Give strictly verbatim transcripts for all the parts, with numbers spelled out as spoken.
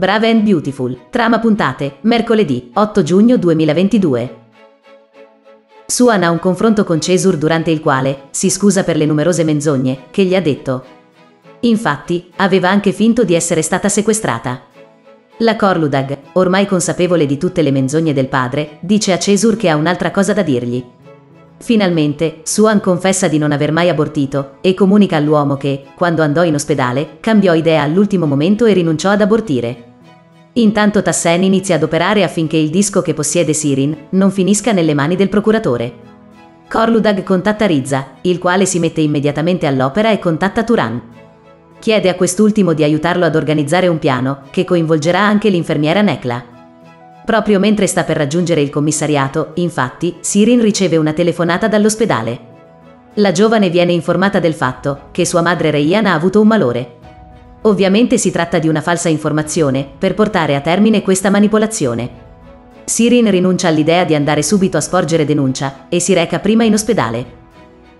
Brave and Beautiful, trama puntate, mercoledì, otto giugno duemilaventidue. Suhan ha un confronto con Cesur durante il quale si scusa per le numerose menzogne che gli ha detto. Infatti, aveva anche finto di essere stata sequestrata. La Korludağ, ormai consapevole di tutte le menzogne del padre, dice a Cesur che ha un'altra cosa da dirgli. Finalmente, Suhan confessa di non aver mai abortito, e comunica all'uomo che, quando andò in ospedale, cambiò idea all'ultimo momento e rinunciò ad abortire. Intanto Tassen inizia ad operare affinché il disco che possiede Sirin non finisca nelle mani del procuratore. Korludağ contatta Riza, il quale si mette immediatamente all'opera e contatta Turan. Chiede a quest'ultimo di aiutarlo ad organizzare un piano, che coinvolgerà anche l'infermiera Necla. Proprio mentre sta per raggiungere il commissariato, infatti, Sirin riceve una telefonata dall'ospedale. La giovane viene informata del fatto che sua madre Reyyan ha avuto un malore. Ovviamente si tratta di una falsa informazione, per portare a termine questa manipolazione. Sirin rinuncia all'idea di andare subito a sporgere denuncia, e si reca prima in ospedale.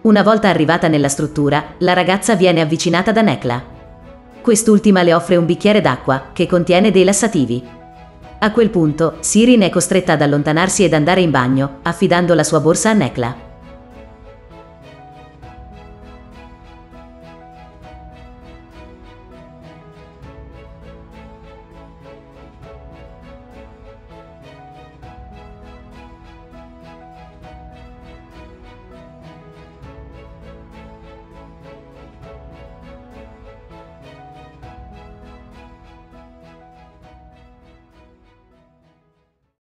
Una volta arrivata nella struttura, la ragazza viene avvicinata da Necla. Quest'ultima le offre un bicchiere d'acqua, che contiene dei lassativi. A quel punto, Sirin è costretta ad allontanarsi ed andare in bagno, affidando la sua borsa a Necla.